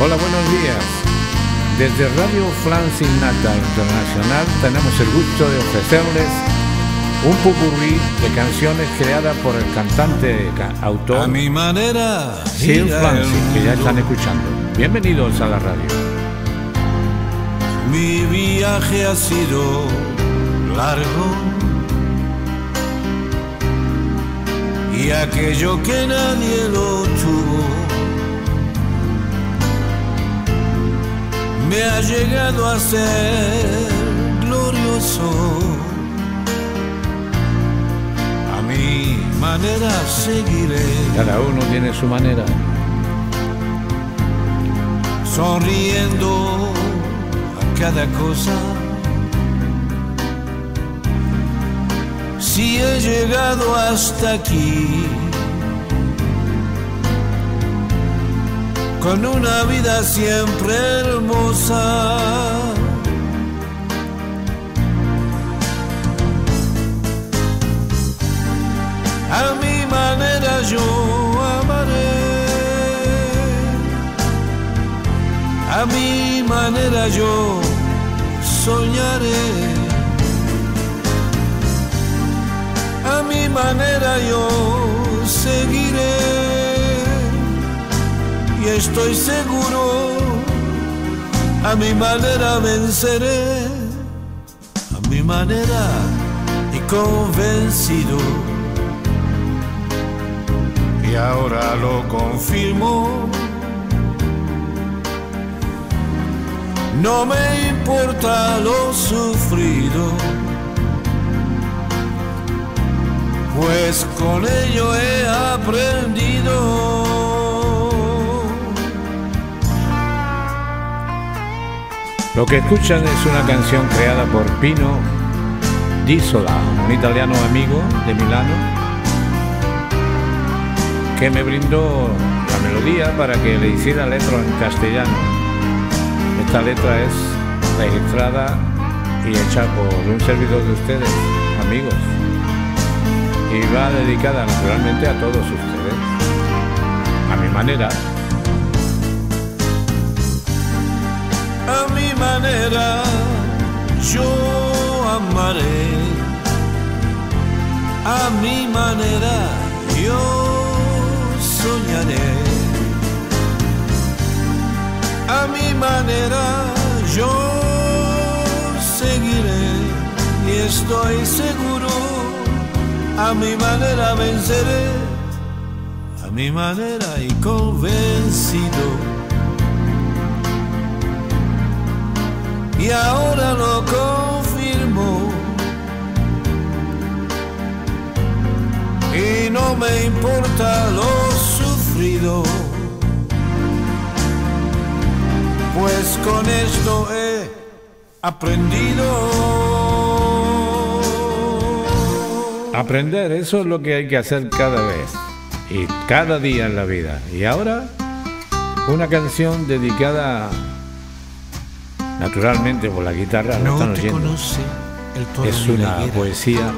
Hola, buenos días. Desde Radio Flansinnata Internacional tenemos el gusto de ofrecerles un popurrí de canciones creadas por el cantante autor a mi manera, Sir Flansi, que ya están escuchando. Bienvenidos a la radio. Mi viaje ha sido largo y aquello que nadie lo tuvo me ha llegado a ser glorioso, a mi manera seguiré. Cada uno tiene su manera. Sonriendo a cada cosa. Si he llegado hasta aquí con una vida siempre hermosa, a mi manera yo amaré, a mi manera yo soñaré, a mi manera yo seguiré. Y estoy seguro, a mi manera venceré, a mi manera y convencido. Y ahora lo confirmo, no me importa lo sufrido, pues con ello he aprendido. Lo que escuchan es una canción creada por Pino D'Isola, un italiano amigo de Milano, que me brindó la melodía para que le hiciera letra en castellano. Esta letra es registrada y hecha por un servidor de ustedes, amigos, y va dedicada naturalmente a todos ustedes, a mi manera. A mi manera yo amaré, a mi manera yo soñaré, a mi manera yo seguiré y estoy seguro, a mi manera venceré, a mi manera y convencido. Y ahora lo confirmo, y no me importa lo sufrido, pues con esto he aprendido. Aprender, eso es lo que hay que hacer cada vez y cada día en la vida. Y ahora una canción dedicada naturalmente por la guitarra, no están oyendo. Es una poesía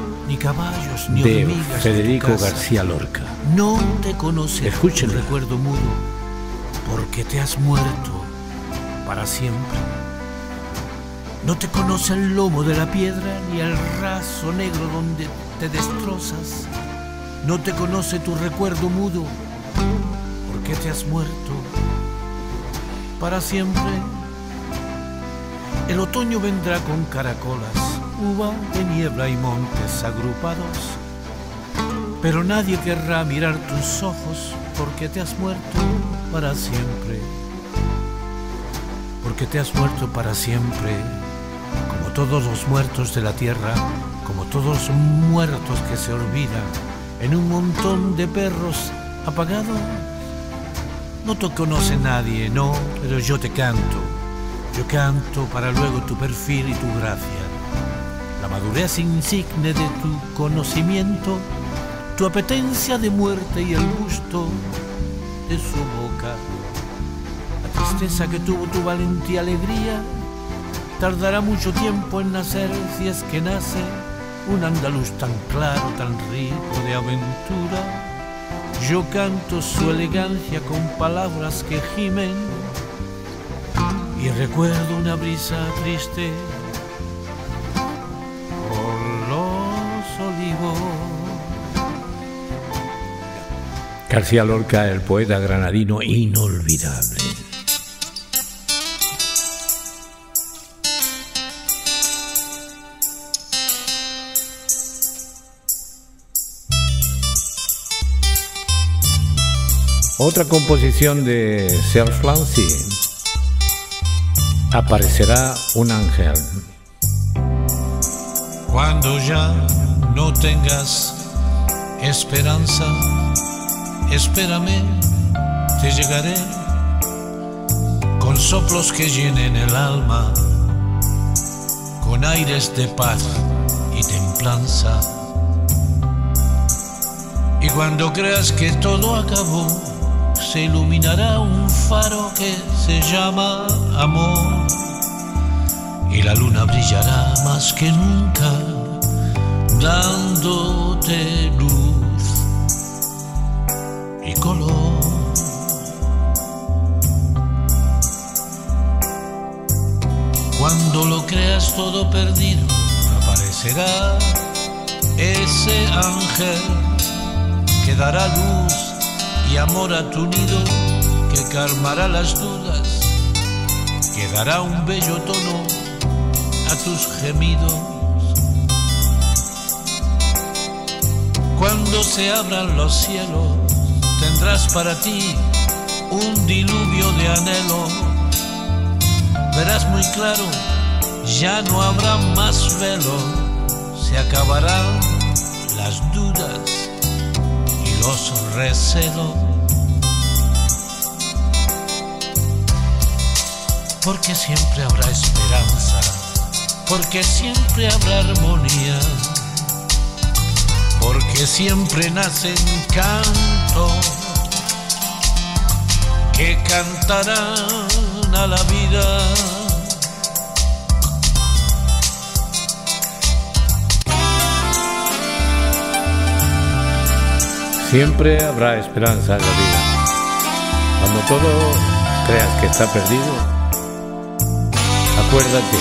de Federico García Lorca. No te conoce, escuchen, recuerdo mudo, porque te has muerto para siempre. No te conoce el lomo de la piedra ni el raso negro donde te destrozas. No te conoce tu recuerdo mudo, porque te has muerto para siempre. El otoño vendrá con caracolas, uva de niebla y montes agrupados, pero nadie querrá mirar tus ojos, porque te has muerto para siempre, porque te has muerto para siempre, como todos los muertos de la tierra, como todos los muertos que se olvidan en un montón de perros apagados. No te conoce nadie, no, pero yo te canto. Yo canto para luego tu perfil y tu gracia, la madurez insigne de tu conocimiento, tu apetencia de muerte y el gusto de su boca, la tristeza que tuvo tu valentía alegría. Tardará mucho tiempo en nacer, si es que nace, un andaluz tan claro, tan rico de aventura. Yo canto su elegancia con palabras que gimen y recuerdo una brisa triste por los olivos. García Lorca, el poeta granadino inolvidable. Otra composición de Sir Flansi, Aparecerá un ángel. Cuando ya no tengas esperanza, espérame, te llegaré con soplos que llenen el alma, con aires de paz y templanza. Y cuando creas que todo acabó, se iluminará un faro que se llama amor, y la luna brillará más que nunca, dándote luz y color. Cuando lo creas todo perdido, aparecerá ese ángel que dará luz y amor a tu nido, que calmará las dudas, que dará un bello tono a tus gemidos. Cuando se abran los cielos, tendrás para ti un diluvio de anhelo. Verás muy claro, ya no habrá más velo, se acabarán las dudas, los recelo, porque siempre habrá esperanza, porque siempre habrá armonía, porque siempre nace encanto que cantarán a la vida. Siempre habrá esperanza en la vida. Cuando todo creas que está perdido, acuérdate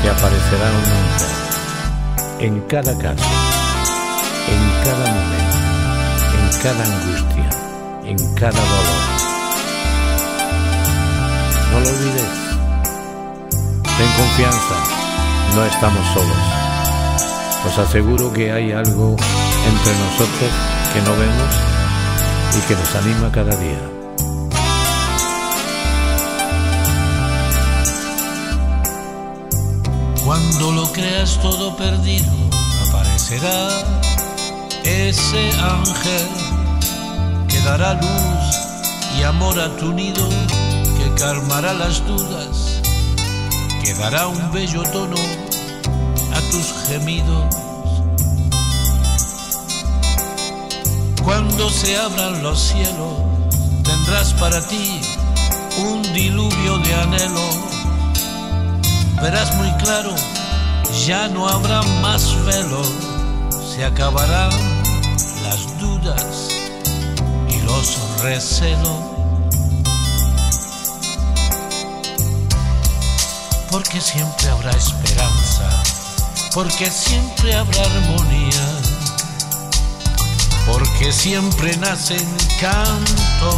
que aparecerá un ángel en cada caso, en cada momento, en cada angustia, en cada dolor. No lo olvides. Ten confianza, no estamos solos. Os aseguro que hay algo entre nosotros que no vemos y que nos anima cada día. Cuando lo creas todo perdido, aparecerá ese ángel que dará luz y amor a tu nido, que calmará las dudas, que dará un bello tono a tus gemidos. Cuando se abran los cielos, tendrás para ti un diluvio de anhelo. Verás muy claro, ya no habrá más velo, se acabarán las dudas y los recelos, porque siempre habrá esperanza, porque siempre habrá armonía, porque siempre nace encanto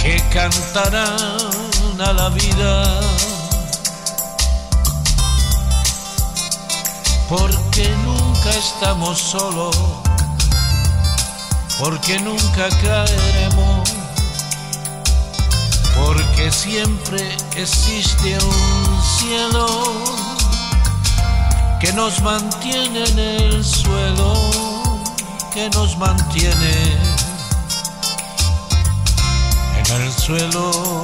que cantarán a la vida, porque nunca estamos solos, porque nunca caeremos, porque siempre existe un cielo que nos mantiene en el suelo, que nos mantiene en el suelo.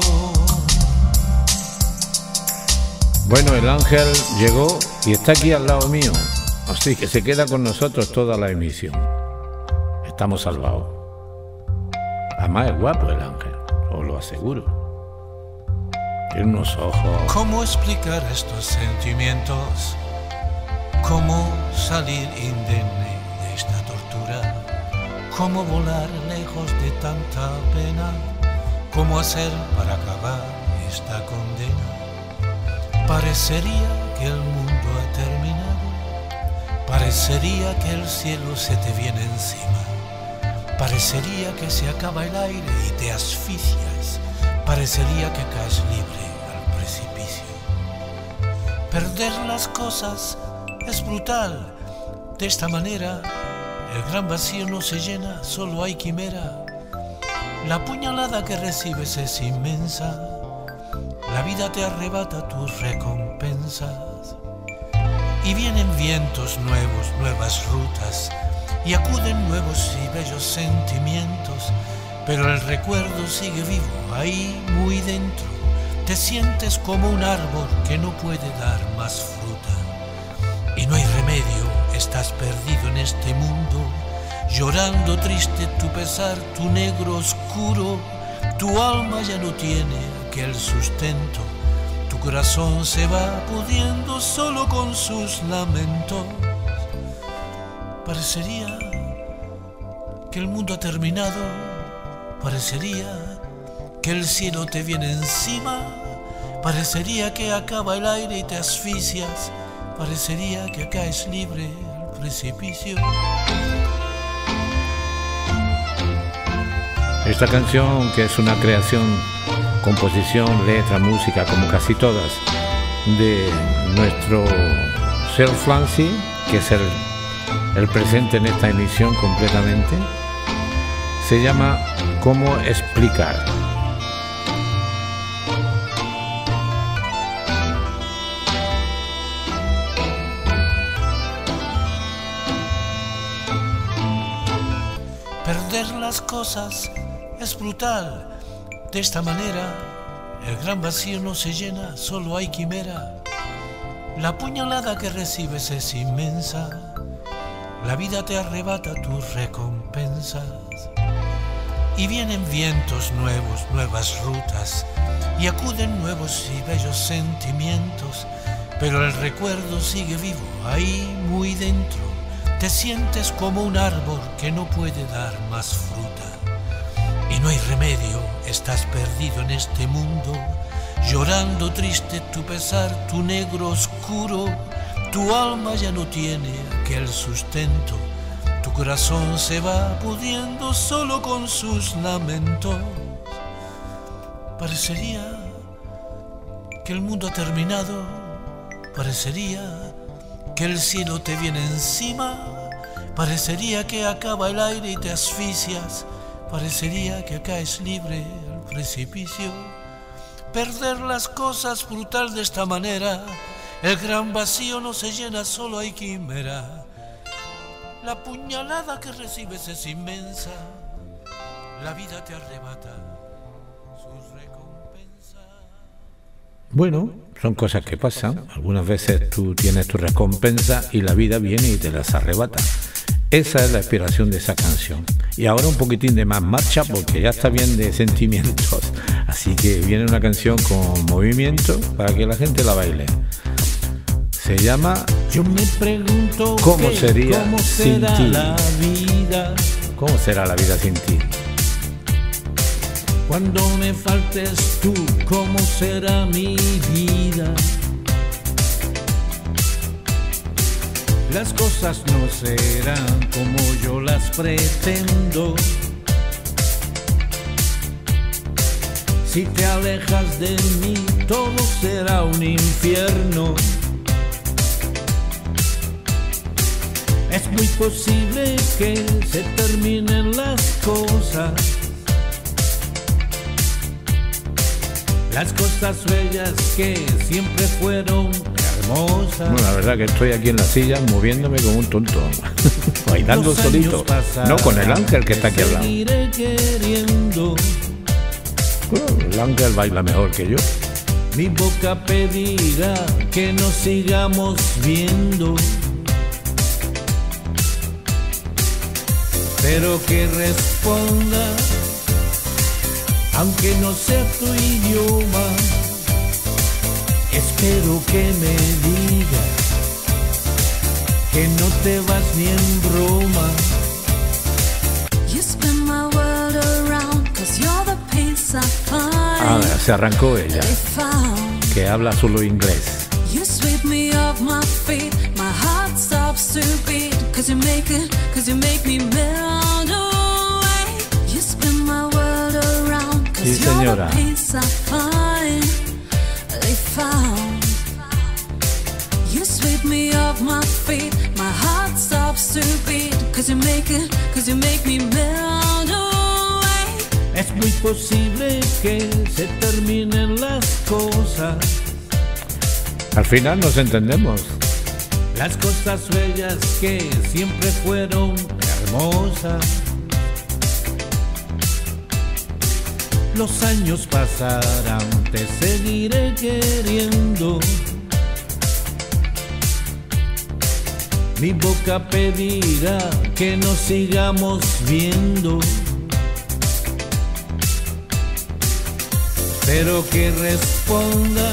Bueno, el ángel llegó y está aquí al lado mío, así que se queda con nosotros toda la emisión. Estamos salvados. Además es guapo el ángel, os lo aseguro. Tiene unos ojos... ¿Cómo explicar estos sentimientos? ¿Cómo salir indemne de esta tortura? ¿Cómo volar lejos de tanta pena? ¿Cómo hacer para acabar esta condena? Parecería que el mundo ha terminado, parecería que el cielo se te viene encima, parecería que se acaba el aire y te asfixias, parecería que caes libre al precipicio. Perder las cosas es brutal, de esta manera el gran vacío no se llena, solo hay quimera. La puñalada que recibes es inmensa, la vida te arrebata tus recompensas. Y vienen vientos nuevos, nuevas rutas, y acuden nuevos y bellos sentimientos, pero el recuerdo sigue vivo, ahí muy dentro. Te sientes como un árbol que no puede dar más fruta. Y no hay remedio, estás perdido en este mundo, llorando triste tu pesar, tu negro oscuro. Tu alma ya no tiene aquel sustento, tu corazón se va pudiendo solo con sus lamentos. Parecería que el mundo ha terminado, parecería que el cielo te viene encima, parecería que acaba el aire y te asfixias, parecería que caes libre al precipicio. Esta canción, que es una creación, composición, letra, música, como casi todas, de nuestro Sir Flansi, que es el presente en esta emisión completamente, se llama ¿Cómo explicar? Perder las cosas es brutal, de esta manera el gran vacío no se llena, solo hay quimera. La puñalada que recibes es inmensa, la vida te arrebata tus recompensas. Y vienen vientos nuevos, nuevas rutas, y acuden nuevos y bellos sentimientos, pero el recuerdo sigue vivo, ahí muy dentro. Te sientes como un árbol que no puede dar más fruta. Y no hay remedio, estás perdido en este mundo, llorando triste tu pesar, tu negro oscuro. Tu alma ya no tiene aquel sustento, tu corazón se va pudiendo solo con sus lamentos. Parecería que el mundo ha terminado, parecería que el cielo te viene encima, parecería que acaba el aire y te asfixias, parecería que caes libre al precipicio. Perder las cosas brutal de esta manera, el gran vacío no se llena, solo hay quimera. La puñalada que recibes es inmensa, la vida te arrebata sus recompensas. Bueno, son cosas que pasan. Algunas veces tú tienes tu recompensa y la vida viene y te las arrebata. Esa es la inspiración de esa canción. Y ahora un poquitín de más marcha, porque ya está bien de sentimientos. Así que viene una canción con movimiento para que la gente la baile. Se llama Yo me pregunto ¿Cómo sería cómo sin ti? La vida. ¿Cómo será la vida sin ti? Cuando me faltes tú, ¿cómo será mi vida? Las cosas no serán como yo las pretendo. Si te alejas de mí, todo será un infierno. Es muy posible que se terminen las cosas. Las cosas bellas que siempre fueron hermosas. Bueno, la verdad que estoy aquí en la silla moviéndome como un tonto, bailando solito, no con el ángel que está aquí al lado. Bueno, el ángel baila mejor que yo. Mi boca pedirá que nos sigamos viendo, pero que responda, aunque no sea tu idioma, espero que me digas que no te vas ni en broma. You spin my world around, 'cause you're the piece I find. se arrancó ella, que habla solo inglés. Sí, señora. Es muy posible que se terminen las cosas. Al final nos entendemos. Las cosas bellas que siempre fueron hermosas. Los años pasarán, te seguiré queriendo. Mi boca pedirá que nos sigamos viendo, pero que responda,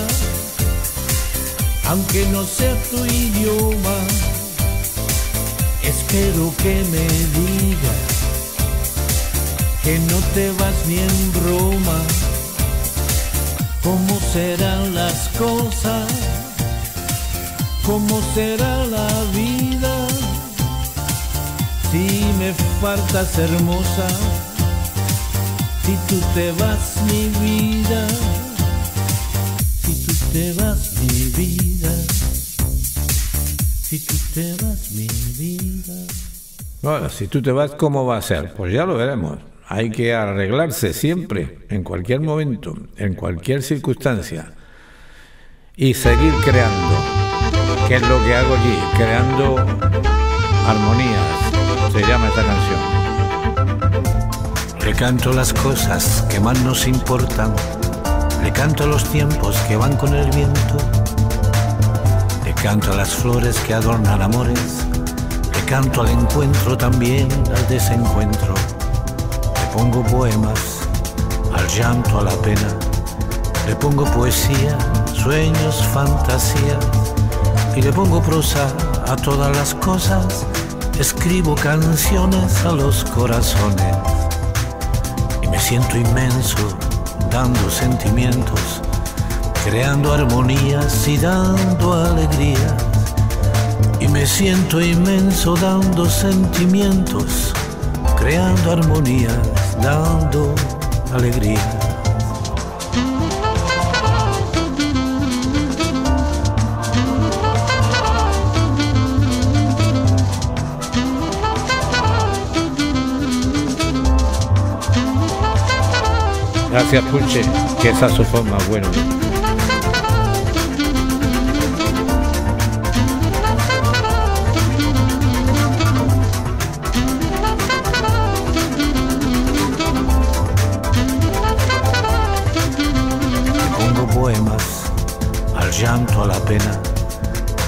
aunque no sea tu idioma. Espero que me digas que no te vas ni en broma. ¿Cómo serán las cosas? ¿Cómo será la vida? Si me faltas, hermosa, si tú te vas, mi vida, si tú te vas, mi vida, si tú te vas, mi vida. Ahora, si tú te vas, ¿cómo va a ser? Pues ya lo veremos. Hay que arreglarse siempre, en cualquier momento, en cualquier circunstancia, y seguir creando, que es lo que hago allí, creando armonías, se llama esta canción. Le canto las cosas que más nos importan, le canto los tiempos que van con el viento, le canto a las flores que adornan amores, le canto al encuentro también al desencuentro. Le pongo poemas al llanto, a la pena, le pongo poesía, sueños, fantasías, y le pongo prosa a todas las cosas. Escribo canciones a los corazones y me siento inmenso dando sentimientos, creando armonías y dando alegrías, y me siento inmenso dando sentimientos, creando armonías, dando alegría. Gracias, Puche, que esa es su forma, bueno. Llanto a la pena,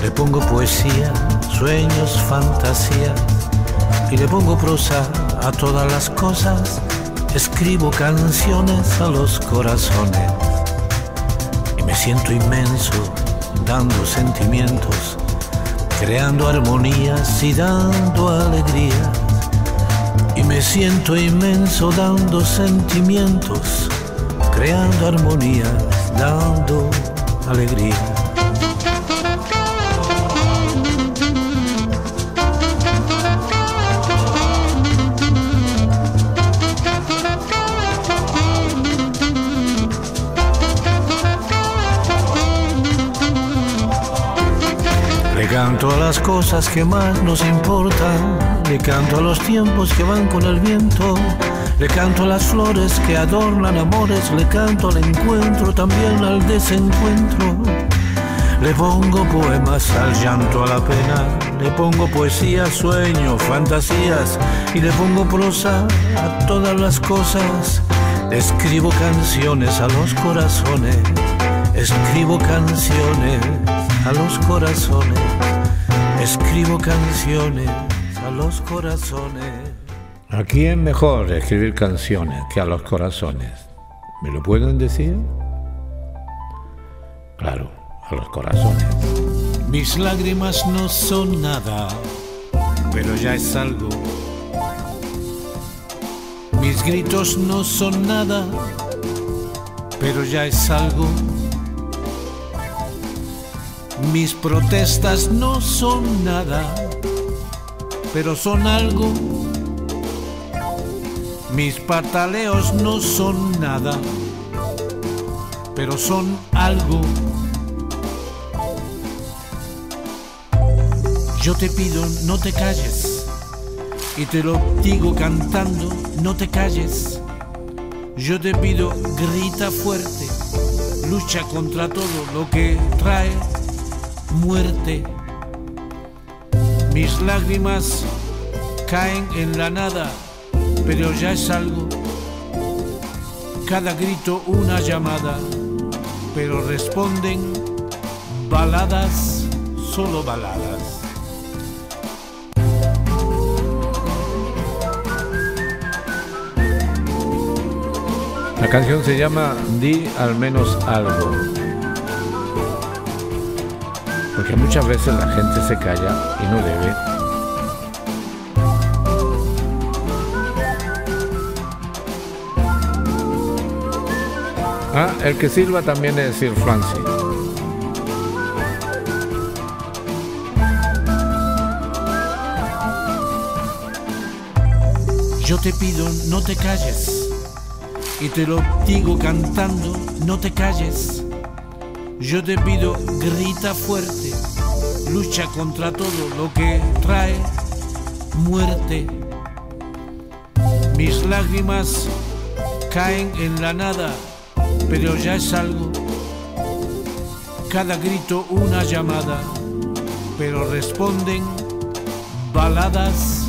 le pongo poesía, sueños, fantasías, y le pongo prosa a todas las cosas. Escribo canciones a los corazones y me siento inmenso dando sentimientos, creando armonías y dando alegrías, y me siento inmenso dando sentimientos, creando armonías, dando alegría. Le canto a las cosas que más nos importan, le canto a los tiempos que van con el viento, le canto a las flores que adornan amores, le canto al encuentro, también al desencuentro. Le pongo poemas al llanto, a la pena, le pongo poesía, sueños, fantasías, y le pongo prosa a todas las cosas. Escribo canciones a los corazones, escribo canciones a los corazones, escribo canciones a los corazones. Aquí es mejor escribir canciones que a los corazones. ¿Me lo pueden decir? Claro, a los corazones. Mis lágrimas no son nada, pero ya es algo. Mis gritos no son nada, pero ya es algo. Mis protestas no son nada, pero son algo. Mis pataleos no son nada, pero son algo. Yo te pido no te calles, y te lo digo cantando, no te calles. Yo te pido grita fuerte, lucha contra todo lo que trae muerte. Mis lágrimas caen en la nada, pero ya es algo. Cada grito una llamada, pero responden baladas, solo baladas. La canción se llama Di al menos algo, porque muchas veces la gente se calla y no debe. Ah, el que silba también es Sir Flansi. Yo te pido no te calles, y te lo digo cantando, no te calles. Yo te pido grita fuerte, lucha contra todo lo que trae muerte. Mis lágrimas caen en la nada, pero ya es algo. Cada grito una llamada, pero responden baladas,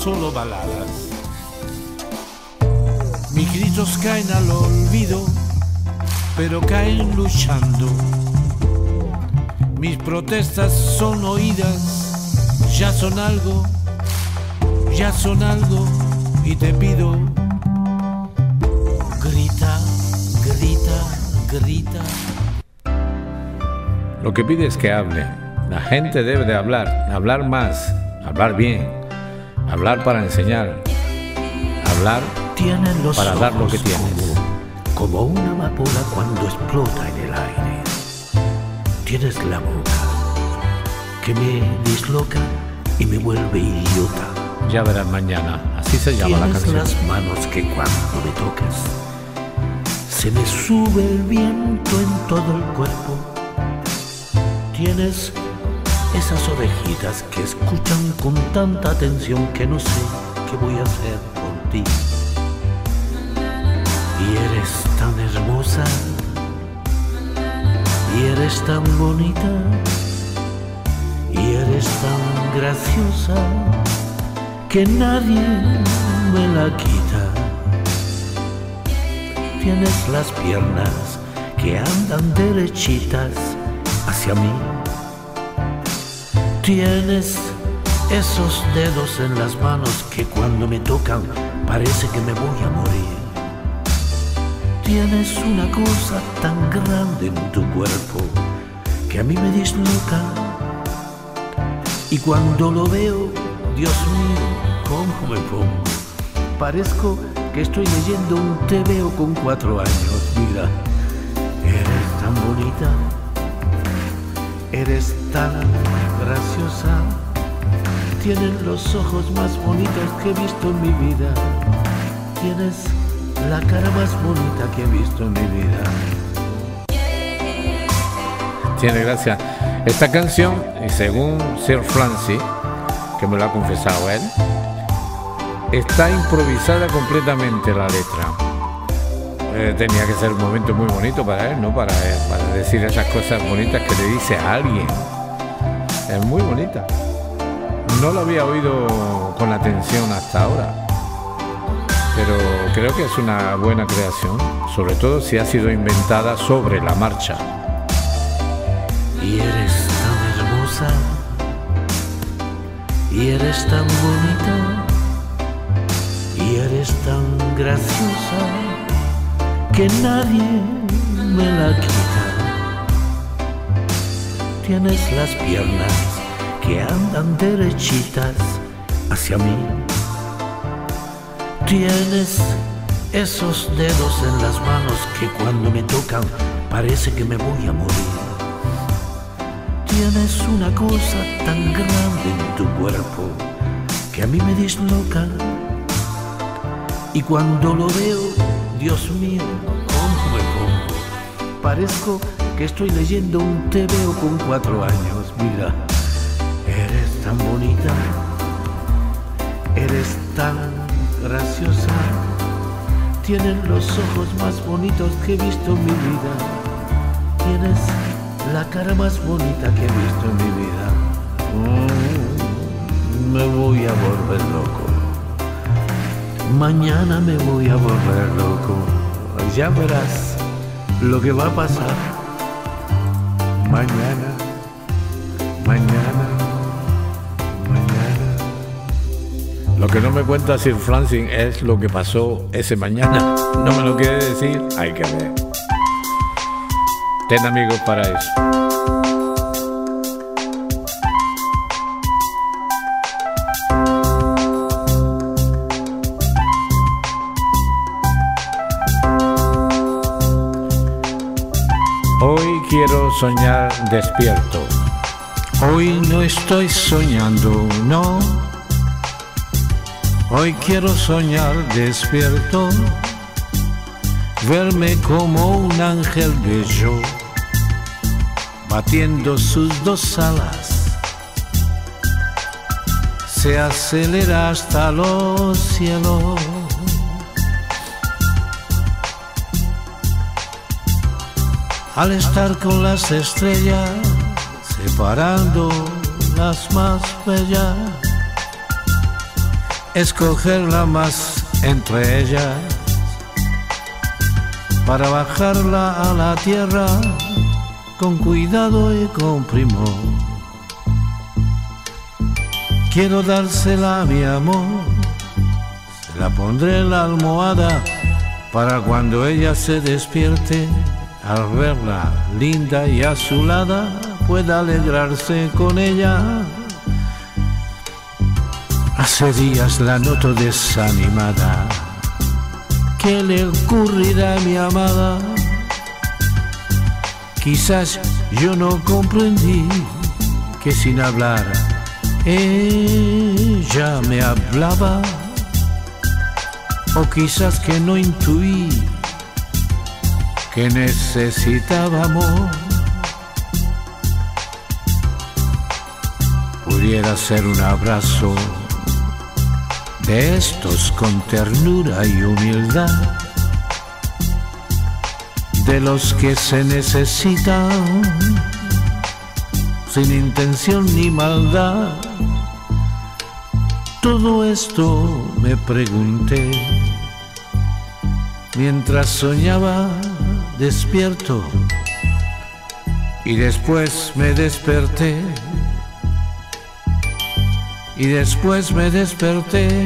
solo baladas. Mis gritos caen al olvido, pero caen luchando. Mis protestas son oídas, ya son algo, ya son algo. Y te pido grita, grita, grita. Lo que pide es que hable. La gente debe de hablar, hablar más, hablar bien, hablar para enseñar, hablar para dar lo que tienes. Como una amapola cuando explota en el aire. Tienes la boca que me disloca y me vuelve idiota. Ya verás mañana, así se llama la canción. Tienes las manos que cuando me tocas se me sube el viento en todo el cuerpo. Tienes esas orejitas que escuchan con tanta atención que no sé qué voy a hacer por ti. Y eres tan hermosa, y eres tan bonita, y eres tan graciosa, que nadie me la quita. Tienes las piernas que andan derechitas hacia mí. Tienes esos dedos en las manos que cuando me tocan parece que me voy a morir. Tienes una cosa tan grande en tu cuerpo que a mí me disloca. Y cuando lo veo, Dios mío, ¿cómo me pongo? Parezco que estoy leyendo un TVO con 4 años, mira. Eres tan bonita, eres tan graciosa, tienes los ojos más bonitos que he visto en mi vida. Tienes la cara más bonita que he visto en mi vida. Tiene gracia. Esta canción, y según Sir Flansi, que me lo ha confesado él, está improvisada completamente la letra. Tenía que ser un momento muy bonito para él, ¿no? Para decir esas cosas bonitas que le dice a alguien. Es muy bonita. No lo había oído con atención hasta ahora, pero creo que es una buena creación, sobre todo si ha sido inventada sobre la marcha. Y eres tan hermosa, y eres tan bonita, y eres tan graciosa, que nadie me la quita. Tienes las piernas que andan derechitas hacia mí. Tienes Esos dedos en las manos que cuando me tocan parece que me voy a morir. Tienes una cosa tan grande en tu cuerpo que a mí me disloca. Y cuando lo veo, Dios mío, cómo me pongo. Parezco que estoy leyendo un TVO con 4 años. Mira, eres tan bonita, eres tan graciosa, tienes los ojos más bonitos que he visto en mi vida, tienes la cara más bonita que he visto en mi vida. Me voy a volver loco, mañana me voy a volver loco, ya verás lo que va a pasar. Mañana, mañana. Lo que no me cuenta Sir Flansi es lo que pasó ese mañana. No me lo quiere decir, hay que ver. Ten amigos para eso. Hoy quiero soñar despierto. Hoy no estoy soñando, no. Hoy quiero soñar despierto, verme como un ángel bello, batiendo sus 2 alas, se acelera hasta los cielos. Al estar con las estrellas, separando las más bellas, escogerla más entre ellas para bajarla a la tierra con cuidado y con primor. Quiero dársela a mi amor, se la pondré en la almohada para cuando ella se despierte, al verla linda y azulada pueda alegrarse con ella. Hace días la noto desanimada, ¿qué le ocurrirá a mi amada? Quizás yo no comprendí que sin hablar ella me hablaba, o quizás que no intuí que necesitaba amor. Pudiera ser un abrazo de estos con ternura y humildad, de los que se necesitan sin intención ni maldad. Todo esto me pregunté mientras soñaba despierto, y después me desperté. Y después me desperté.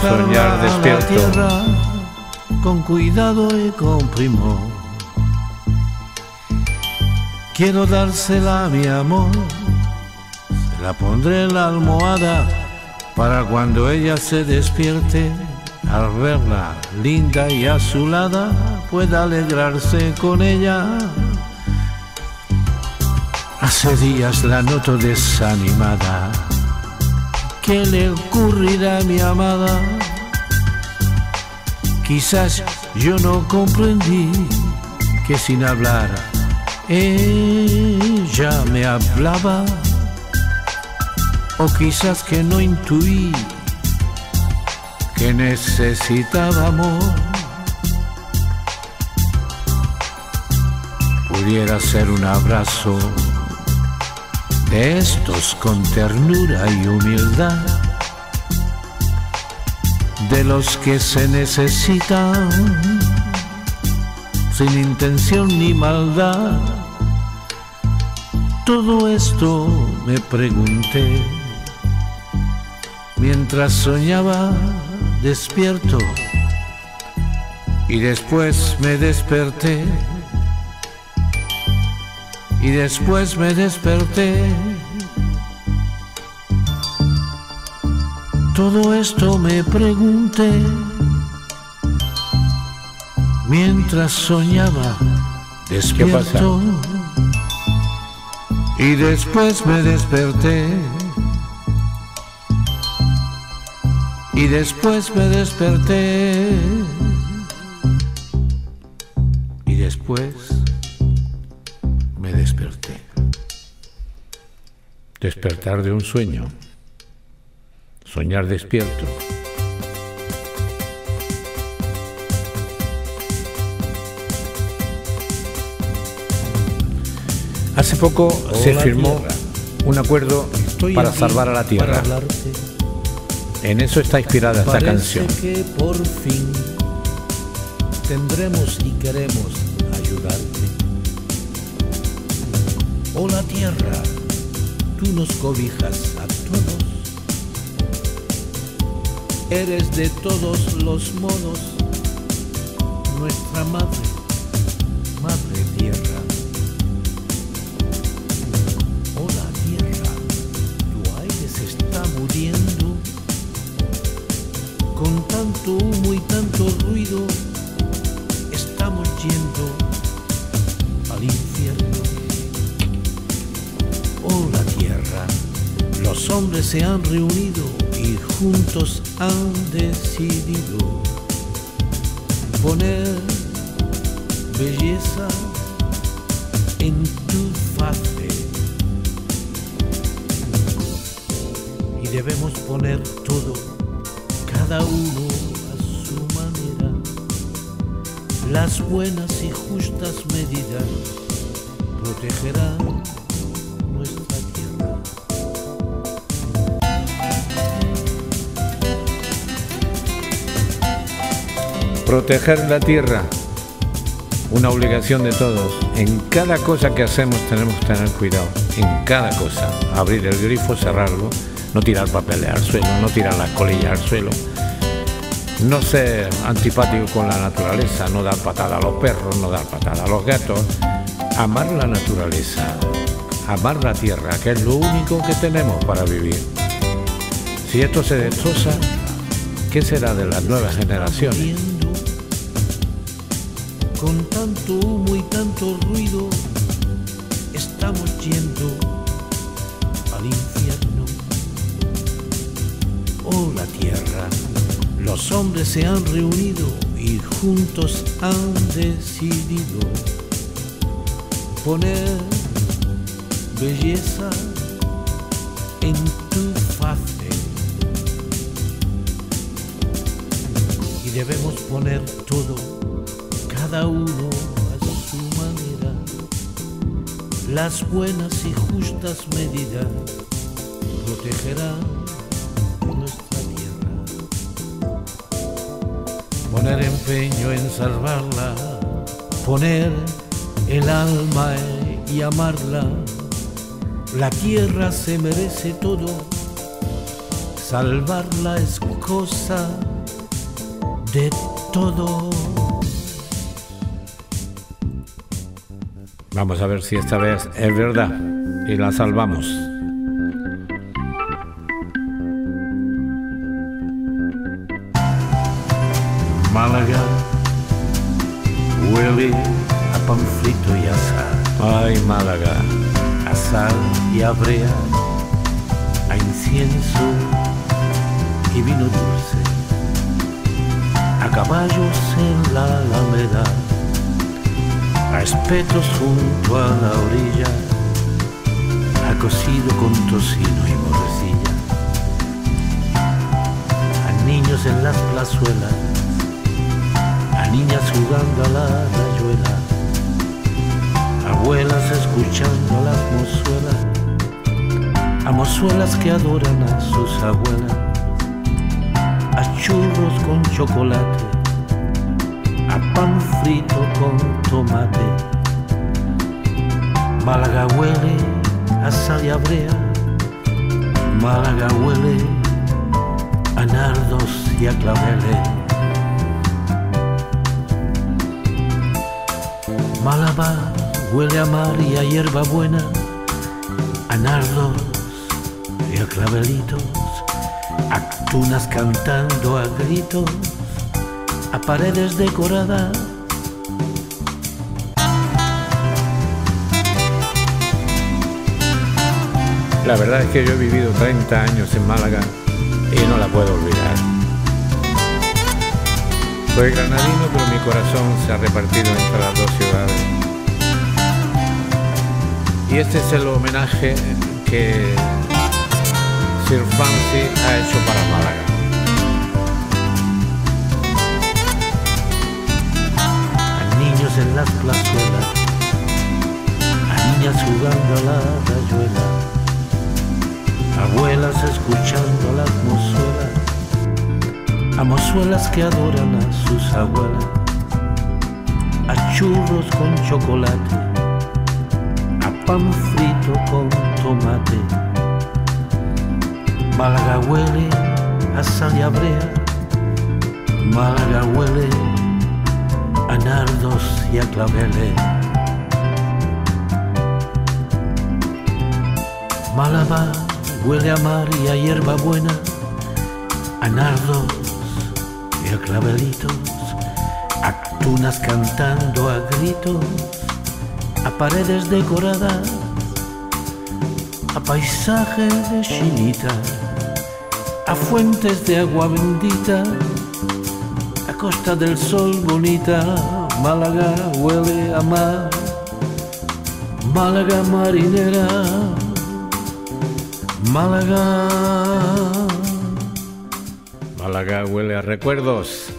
Soñar despierto, con cuidado y con primor. Quiero dársela a mi amor, se la pondré en la almohada para cuando ella se despierte, al verla linda y azulada pueda alegrarse con ella. Hace días la noto desanimada, ¿qué le ocurrirá a mi amada? Quizás yo no comprendí que sin hablar ella me hablaba, o quizás que no intuí que necesitaba amor. pudiera ser un abrazo de estos con ternura y humildad, de los que se necesitan sin intención ni maldad. Todo esto me pregunté mientras soñaba despierto, y después me desperté, y después me desperté. Todo esto me pregunté mientras soñaba despierto, y después me desperté, y después me desperté, y después me desperté. Despertar de un sueño, soñar despierto. Hace poco se firmó un acuerdo para salvar a la Tierra. En eso está inspirada esta canción. Que por fin tendremos y queremos ayudarte. Oh la tierra, tú nos cobijas a todos. Eres de todos los modos nuestra madre, madre tierra. Oh la tierra, tu aire se está muriendo. Con tanto humo y tanto ruido, estamos yendo al infierno. Oh la tierra, los hombres se han reunido y juntos han decidido poner belleza en tu faz. Y debemos poner todo, cada uno a su manera, las buenas y justas medidas protegerán nuestra tierra. Proteger la tierra, una obligación de todos. En cada cosa que hacemos tenemos que tener cuidado, en cada cosa. Abrir el grifo, cerrarlo, no tirar papeles al suelo, no tirar las colillas al suelo. No ser antipático con la naturaleza, no dar patada a los perros, no dar patada a los gatos. Amar la naturaleza, amar la tierra, que es lo único que tenemos para vivir. Si esto se destroza, ¿qué será de las nuevas generaciones? Con tanto humo y tanto ruido, estamos yendo al infierno. Oh, la tierra. Los hombres se han reunido y juntos han decidido poner belleza en tu faz. Y debemos poner todo, cada uno a su manera, las buenas y justas medidas protegerán nuestra vida. Poner empeño en salvarla, poner el alma y amarla. La tierra se merece todo, salvarla es cosa de todo. Vamos a ver si esta vez es verdad y la salvamos. Málaga huele a pan frito y azar. Ay, Málaga, azar y a brea, a incienso y vino dulce, a caballos en la alameda, a espetos junto a la orilla, a cocido con tocino y morcilla, a niños en las plazuelas, a niñas jugando a la rayuela, a abuelas escuchando a las mozuelas, a mozuelas que adoran a sus abuelas, a churros con chocolate, a pan frito con tomate. Málaga huele a sal y a brea, Málaga huele a nardos y a claveles. Málaga huele a mar y a hierbabuena, a nardos y a clavelitos, a tunas cantando a gritos, a paredes decoradas. La verdad es que yo he vivido 30 años en Málaga y no la puedo olvidar. Soy granadino, pero mi corazón se ha repartido entre las dos ciudades. Y este es el homenaje que Sir Flansi ha hecho para Málaga. A niños en las plazuelas, a niñas jugando a la rayuela, abuelas escuchando a las mozuelas, a mozuelas que adoran a sus abuelas, a churros con chocolate, a pan frito con tomate. Málaga huele a sal y a brea, Málaga huele a nardos y a claveles. Málaga huele a mar y a hierbabuena, a nardos y a clavelitos, a tunas cantando a gritos, a paredes decoradas, a paisajes de chinita, a fuentes de agua bendita, a costa del sol bonita. Málaga huele a mar, Málaga marinera, Málaga. Málaga huele a recuerdos,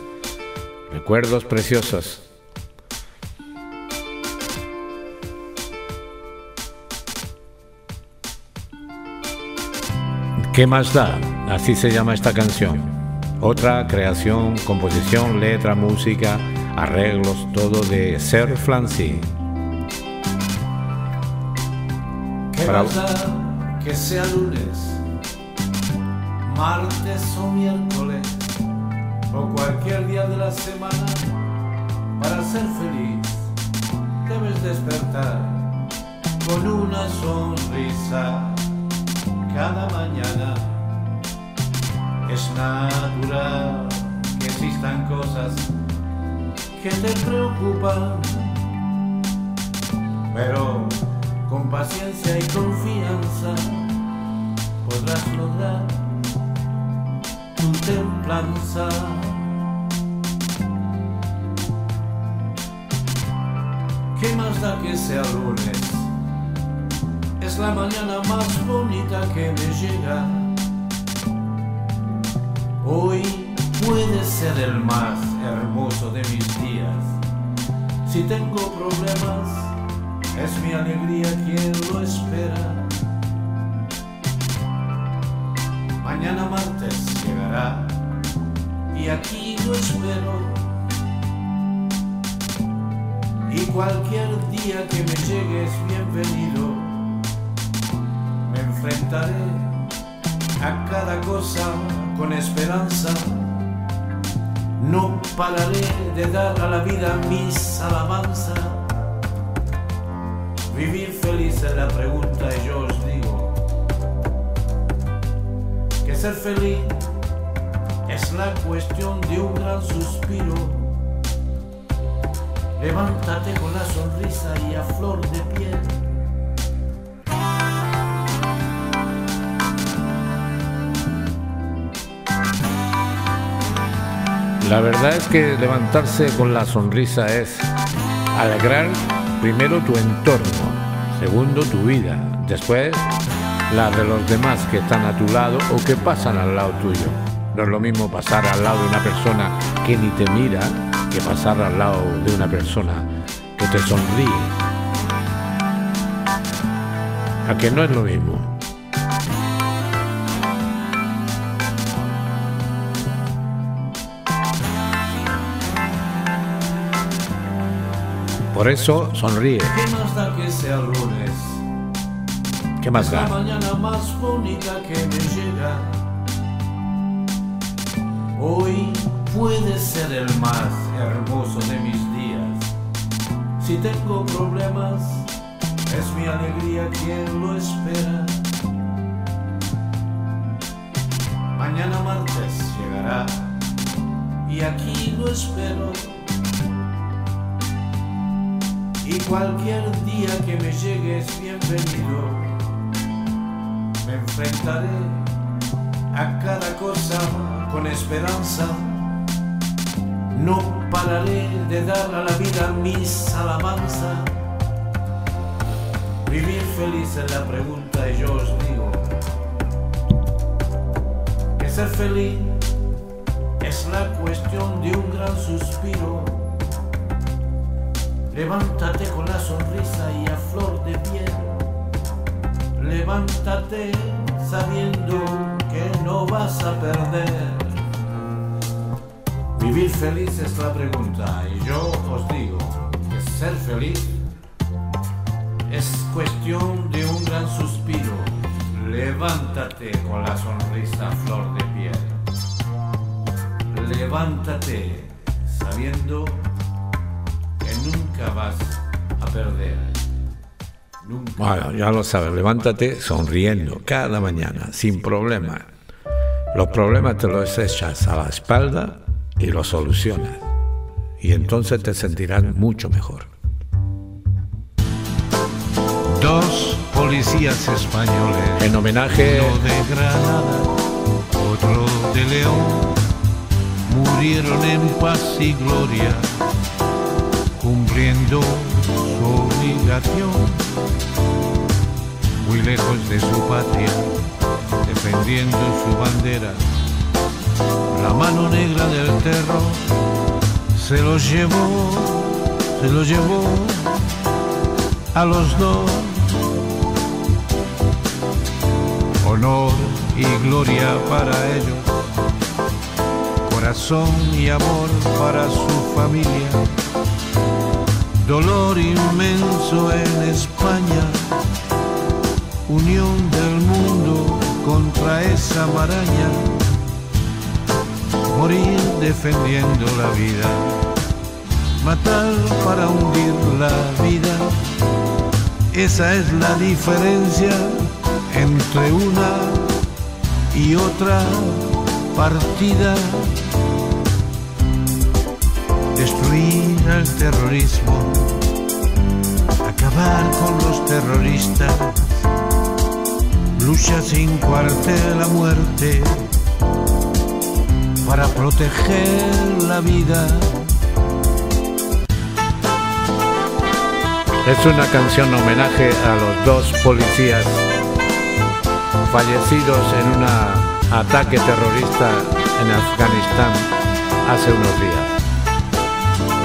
recuerdos preciosos. ¿Qué más da? Así se llama esta canción. Otra creación, composición, letra, música, arreglos, todo de Sir Flansi. ¿Qué más da? Que sea lunes, martes o miércoles, o cualquier día de la semana, para ser feliz debes despertar con una sonrisa cada mañana. Es natural que existan cosas que te preocupan, pero con paciencia y confianza podrás lograr tu templanza. ¿Qué más da que sea lunes? Es la mañana más bonita que me llega. Hoy puede ser el más hermoso de mis días. Si tengo problemas, es mi alegría quien lo espera. Mañana martes llegará y aquí lo espero. Y cualquier día que me llegue es bienvenido. Me enfrentaré a cada cosa con esperanza. No pararé de dar a la vida mis alabanzas. Vivir feliz es la pregunta y yo os digo que ser feliz es la cuestión de un gran suspiro. Levántate con la sonrisa y a flor de piel. La verdad es que levantarse con la sonrisa es alegrar primero tu entorno, segundo tu vida, después la de los demás que están a tu lado o que pasan al lado tuyo. No es lo mismo pasar al lado de una persona que ni te mira que pasar al lado de una persona que te sonríe. ¿A que no es lo mismo? Por eso sonríe. ¿Qué más da que sea lunes? ¿Qué más da? La mañana más bonita que me llega. Hoy puede ser el más hermoso de mis días. Si tengo problemas, es mi alegría quien lo espera. Mañana martes llegará y aquí lo espero. Y cualquier día que me llegue es bienvenido. Me enfrentaré a cada cosa con esperanza. No pararé de dar a la vida mis alabanzas. Vivir feliz es la pregunta y yo os digo que ser feliz es la cuestión de un gran suspiro. Levántate con la sonrisa y a flor de piel. Levántate sabiendo que no vas a perder. Vivir feliz es la pregunta y yo os digo que ser feliz es cuestión de un gran suspiro. Levántate con la sonrisa a flor de piel. Levántate sabiendo nunca vas a perder. Nunca. Bueno, ya lo sabes, levántate sonriendo cada mañana, sin problemas. Los problemas te los echas a la espalda y los solucionas. Y entonces te sentirás mucho mejor. Dos policías españoles. En homenaje. Uno de Granada, otro de León, murieron en paz y gloria, cumpliendo su obligación, muy lejos de su patria, defendiendo su bandera. La mano negra del terror se los llevó, a los dos. Honor y gloria para ellos, corazón y amor para su familia. Dolor inmenso en España, unión del mundo contra esa maraña, morir defendiendo la vida, matar para hundir la vida, esa es la diferencia entre una y otra partida. Destruir al terrorismo, acabar con los terroristas, lucha sin cuartel a muerte para proteger la vida. Es una canción homenaje a los dos policías fallecidos en un ataque terrorista en Afganistán hace unos días.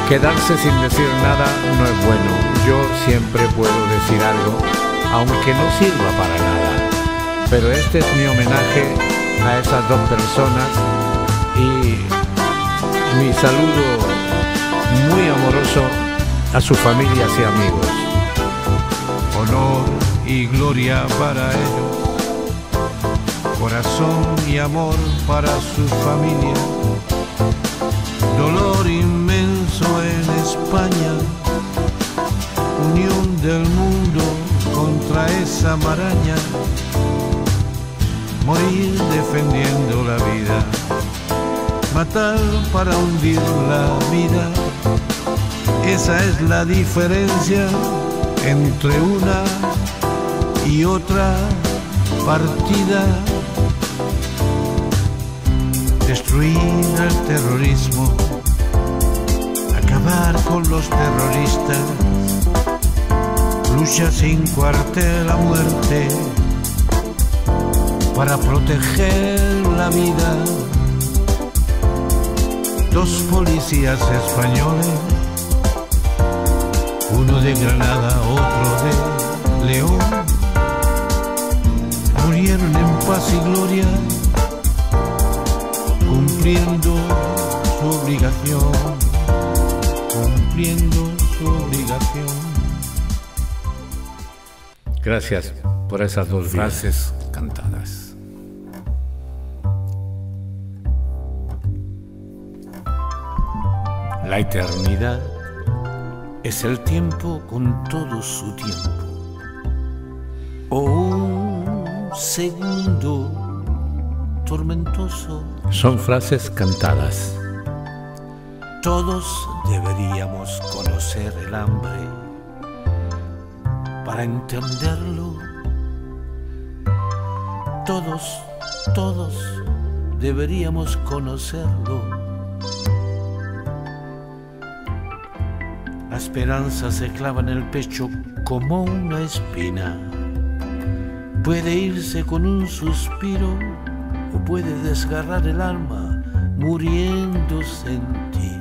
Quedarse sin decir nada no es bueno. Yo siempre puedo decir algo, aunque no sirva para nada. Pero este es mi homenaje a esas dos personas y mi saludo muy amoroso a sus familias y amigos. Honor y gloria para ellos, corazón y amor para su familia. Dolor inmenso en España, unión del mundo contra esa maraña, morir defendiendo la vida, matar para hundir la vida, esa es la diferencia entre una y otra partida. Destruir al terrorismo, acabar con los terroristas, lucha sin cuartel a muerte para proteger la vida. Dos policías españoles, uno de Granada, otro de León, murieron en paz y gloria, cumpliendo su obligación, cumpliendo su obligación. Gracias por esas dos frases cantadas. La eternidad es el tiempo con todo su tiempo, o un segundo tormentoso. Son frases cantadas. Todos deberíamos conocer el hambre para entenderlo. Todos deberíamos conocerlo. La esperanza se clava en el pecho como una espina. Puede irse con un suspiro o puede desgarrar el alma muriéndose en ti.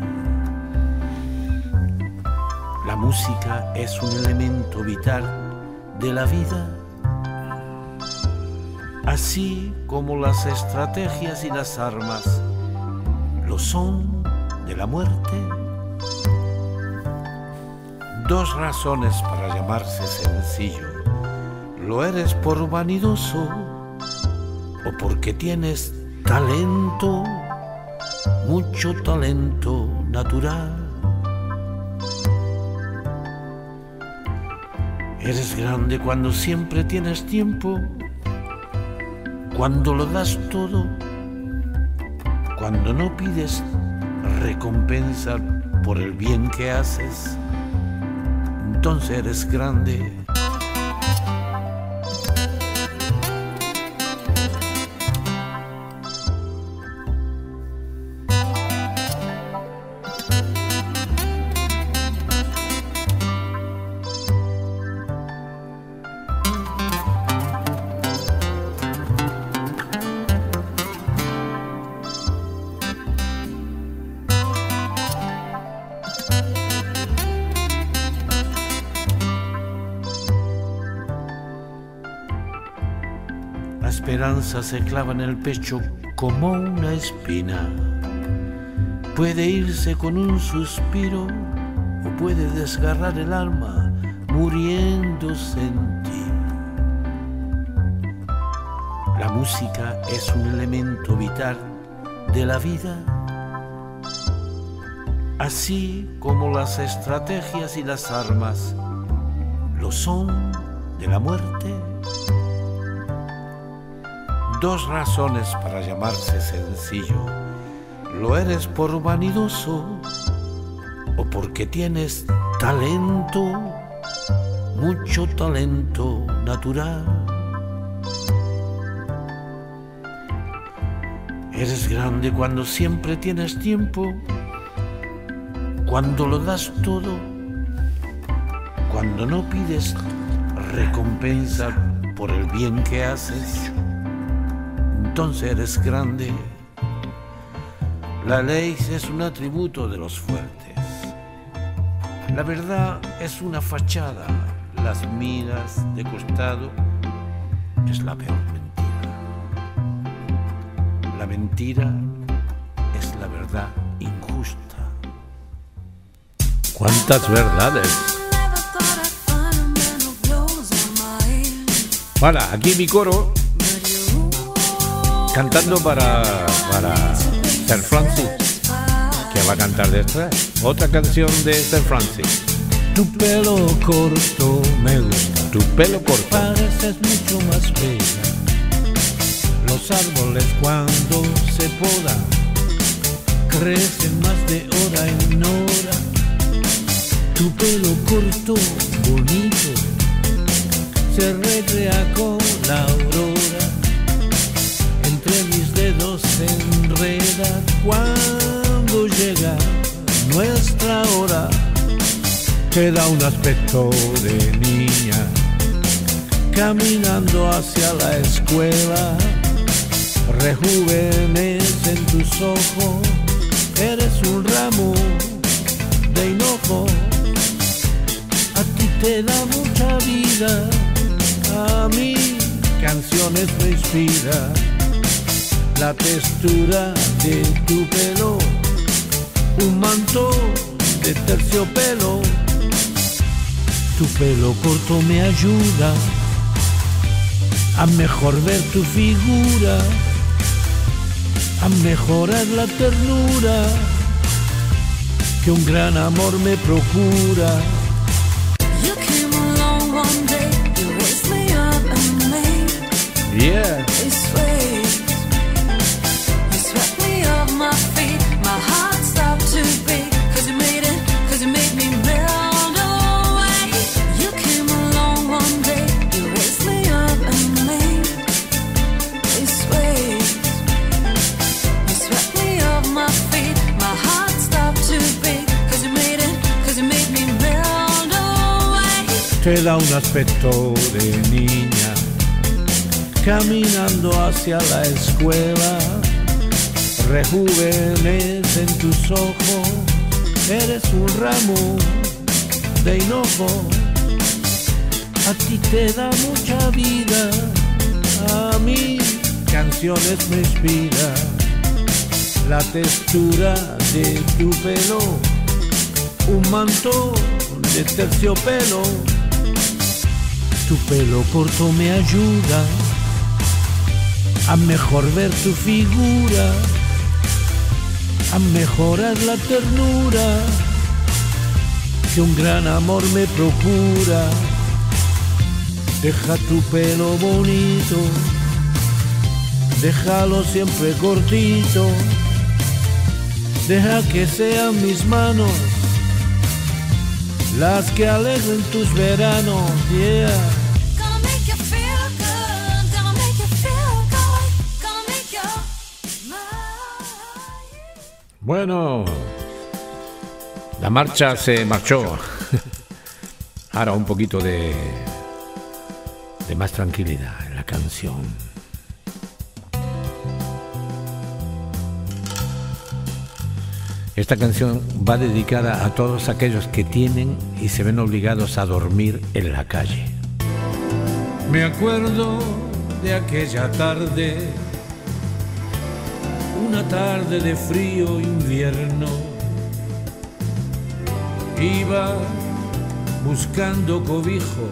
La música es un elemento vital de la vida, así como las estrategias y las armas lo son de la muerte. Dos razones para llamarse sencillo: lo eres por vanidoso o porque tienes talento, mucho talento natural. Eres grande cuando siempre tienes tiempo, cuando lo das todo, cuando no pides recompensa por el bien que haces. Entonces eres grande. La esperanza se clava en el pecho como una espina. Puede irse con un suspiro o puede desgarrar el alma muriéndose en ti. La música es un elemento vital de la vida, así como las estrategias y las armas lo son de la muerte. Dos razones para llamarse sencillo: lo eres por vanidoso o porque tienes talento, mucho talento natural. Eres grande cuando siempre tienes tiempo, cuando lo das todo, cuando no pides recompensa por el bien que haces. Entonces eres grande. La ley es un atributo de los fuertes. La verdad es una fachada. Las miras de costado es la peor mentira. La mentira es la verdad injusta. ¿Cuántas verdades? Para, aquí mi coro. Cantando para Sir Flansi, que va a cantar detrás otra canción de Sir Flansi. Tu pelo corto me gusta, tu pelo corto, pareces mucho más bella. Los árboles cuando se podan crecen más de hora en hora. Tu pelo corto, bonito, se recrea con la aurora. Entre mis dedos se enreda cuando llega nuestra hora. Te da un aspecto de niña caminando hacia la escuela. Rejuvenece en tus ojos, eres un ramo de hinojo. A ti te da mucha vida, a mí canciones me inspira la textura de tu pelo, un manto de terciopelo. Tu pelo corto me ayuda a mejor ver tu figura, a mejorar la ternura que un gran amor me procura. Yeah. Te da un aspecto de niña caminando hacia la escuela, rejuvenece en tus ojos, eres un ramo de hinojo. A ti te da mucha vida, a mí canciones me inspira la textura de tu pelo, un manto de terciopelo. Tu pelo corto me ayuda a mejor ver tu figura, a mejorar la ternura que un gran amor me procura. Deja tu pelo bonito, déjalo siempre cortito, deja que sean mis manos las que alegren tus veranos, yeah. Bueno, la marcha se marchó. Ahora un poquito de más tranquilidad en la canción. Esta canción va dedicada a todos aquellos que tienen y se ven obligados a dormir en la calle. Me acuerdo de aquella tarde, una tarde de frío invierno, iba buscando cobijo,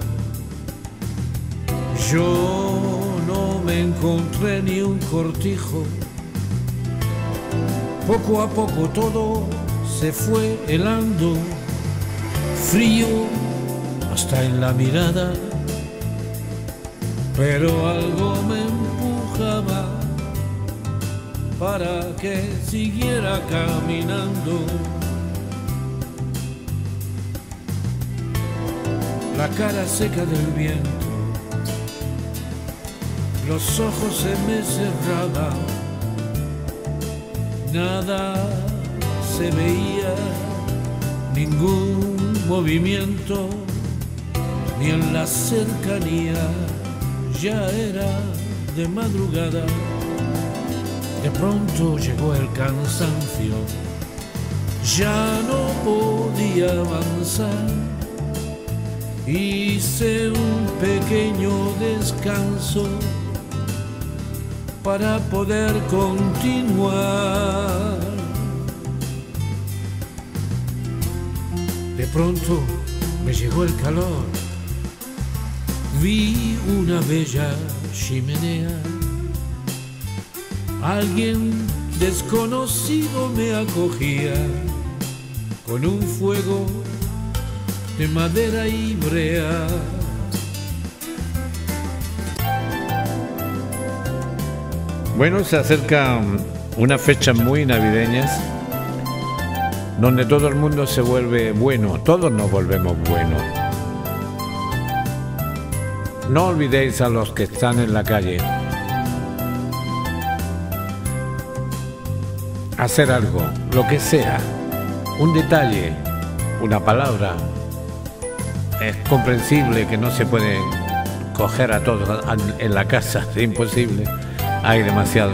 yo no me encontré ni un cortijo. Poco a poco todo se fue helando, frío hasta en la mirada, pero algo me empujaba para que siguiera caminando. La cara seca del viento, los ojos se me cerraban, nada se veía, ningún movimiento, ni en la cercanía, ya era de madrugada. De pronto llegó el cansancio, ya no podía avanzar, hice un pequeño descanso para poder continuar. De pronto me llegó el calor, vi una bella chimenea. Alguien desconocido me acogía con un fuego de madera y brea. Bueno, se acercan unas fechas muy navideñas donde todo el mundo se vuelve bueno, todos nos volvemos buenos. No olvidéis a los que están en la calle. Hacer algo, lo que sea, un detalle, una palabra. Es comprensible que no se puede coger a todos en la casa, es imposible, hay demasiado.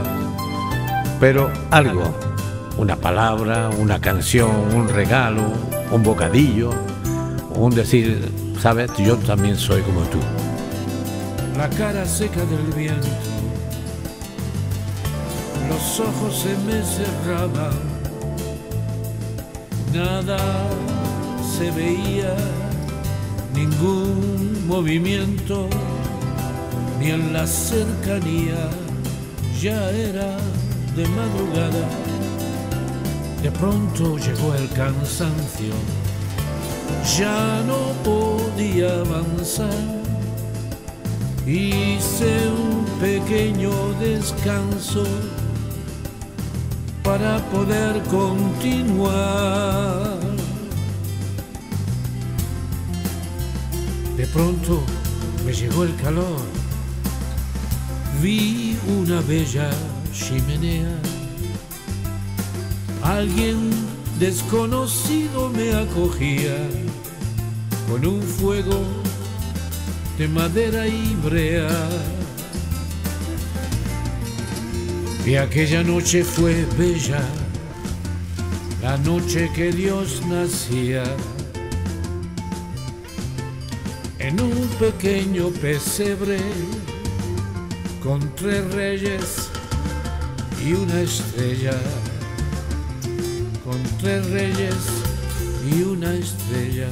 Pero algo, una palabra, una canción, un regalo, un bocadillo, un decir, sabes, yo también soy como tú. la cara seca del viento, los ojos se me cerraban, nada se veía, ningún movimiento, ni en la cercanía. Ya era de madrugada, de pronto llegó el cansancio, ya no podía avanzar. Hice un pequeño descanso para poder continuar. De pronto me llegó el calor, vi una bella chimenea. Alguien desconocido me acogía con un fuego de madera y brea. Y aquella noche fue bella, la noche que Dios nacía. En un pequeño pesebre con 3 reyes y una estrella, con 3 reyes y una estrella,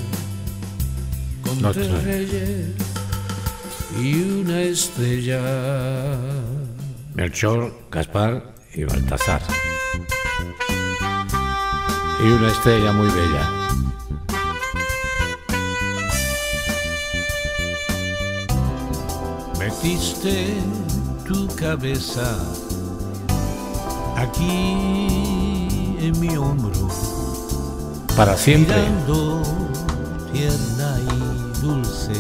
con 3 reyes y una estrella. Melchor, Gaspar y Baltasar. Y una estrella muy bella. Metiste tu cabeza aquí en mi hombro, para siempre, mirando tierna y dulce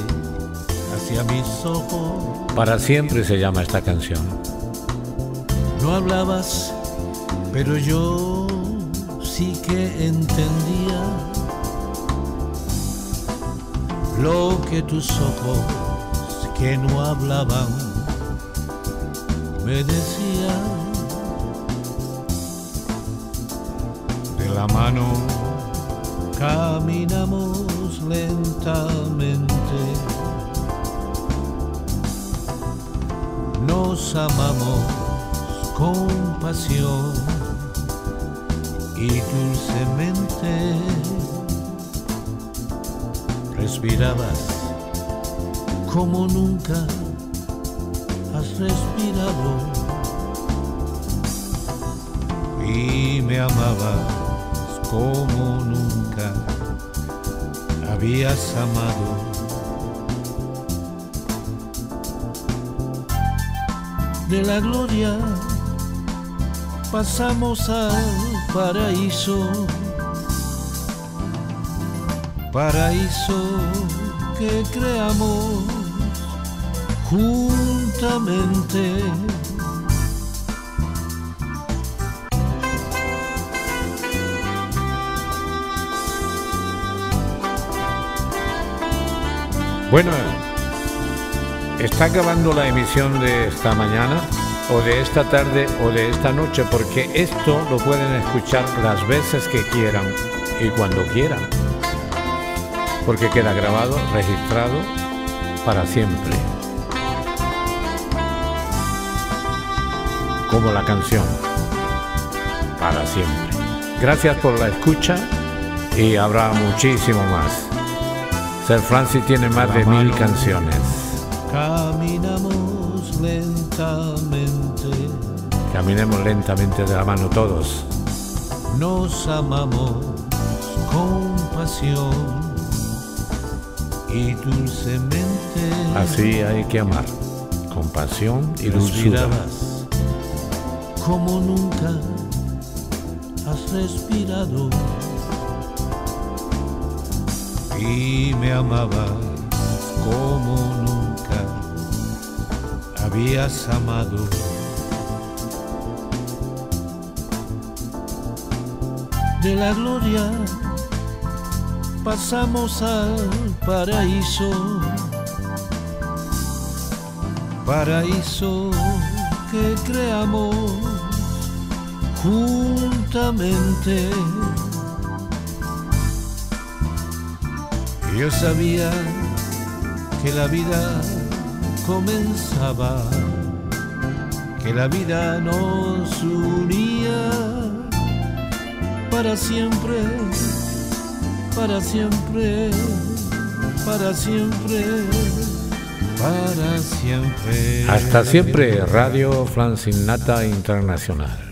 hacia mis ojos. Para siempre se llama esta canción. No hablabas, pero yo sí que entendía lo que tus ojos que no hablaban me decían. De la mano caminamos lentamente, nos amamos con pasión y dulcemente. Respirabas como nunca has respirado y me amabas como nunca habías amado. De la gloria pasamos al paraíso, paraíso que creamos juntamente. Bueno, está acabando la emisión de esta mañana, o de esta tarde, o de esta noche, porque esto lo pueden escuchar las veces que quieran y cuando quieran, porque queda grabado, registrado para siempre, como la canción, para siempre. Gracias por la escucha y habrá muchísimo más. Sir Flansi tiene más de 1000 canciones. Caminamos lentamente. Caminemos lentamente de la mano todos. Nos amamos con pasión y dulcemente. Así hay que amar, con pasión y dulzura. Respirabas como nunca has respirado y me amabas como nunca habías amado. De la gloria pasamos al paraíso, paraíso que creamos juntamente. Yo sabía que la vida comenzaba, que la vida nos unía para siempre, para siempre, para siempre, para siempre. Hasta siempre, Radio Flansinnata Internacional.